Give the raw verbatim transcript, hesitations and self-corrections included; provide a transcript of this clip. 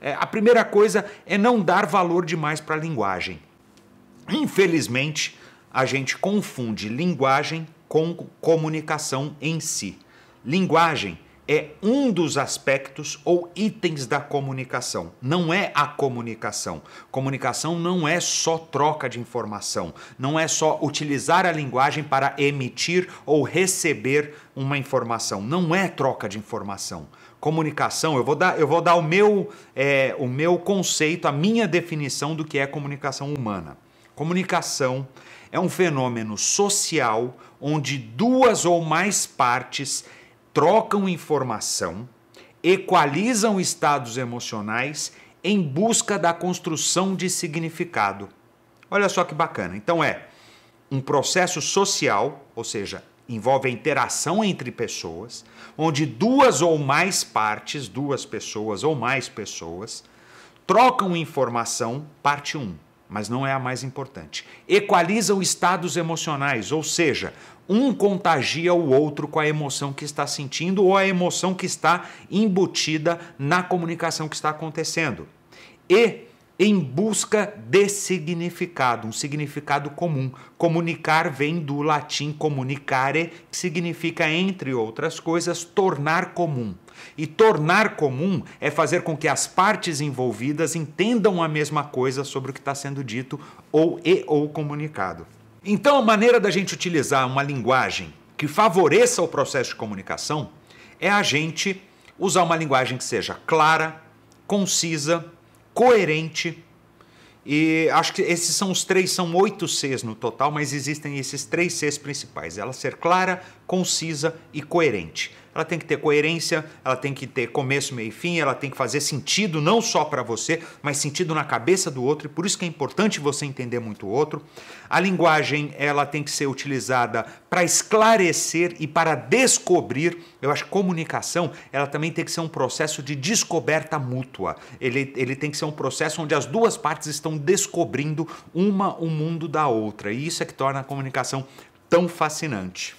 É, a primeira coisa é não dar valor demais para a linguagem. Infelizmente, a gente confunde linguagem com comunicação em si. Linguagem é um dos aspectos ou itens da comunicação, não é a comunicação. Comunicação não é só troca de informação, não é só utilizar a linguagem para emitir ou receber uma informação, não é troca de informação. Comunicação, eu vou dar, eu vou dar o meu, é, o meu conceito, a minha definição do que é comunicação humana. Comunicação é um fenômeno social onde duas ou mais partes trocam informação, equalizam estados emocionais em busca da construção de significado. Olha só que bacana. Então é um processo social, ou seja, envolve a interação entre pessoas, onde duas ou mais partes, duas pessoas ou mais pessoas, trocam informação, parte um, mas não é a mais importante. Equalizam estados emocionais, ou seja, um contagia o outro com a emoção que está sentindo ou a emoção que está embutida na comunicação que está acontecendo. E em busca de significado, um significado comum. Comunicar vem do latim comunicare, que significa, entre outras coisas, tornar comum. E tornar comum é fazer com que as partes envolvidas entendam a mesma coisa sobre o que está sendo dito ou e ou comunicado. Então, a maneira da gente utilizar uma linguagem que favoreça o processo de comunicação é a gente usar uma linguagem que seja clara, concisa, coerente, e acho que esses são os três, são oito Cs no total, mas existem esses três Cs principais. Ela ser clara, concisa e coerente. Ela tem que ter coerência, ela tem que ter começo, meio e fim, ela tem que fazer sentido não só para você, mas sentido na cabeça do outro, e por isso que é importante você entender muito o outro. A linguagem, ela tem que ser utilizada para esclarecer e para descobrir. Eu acho que comunicação, ela também tem que ser um processo de descoberta mútua. Ele, ele tem que ser um processo onde as duas partes estão descobrindo uma o mundo da outra, e isso é que torna a comunicação tão fascinante.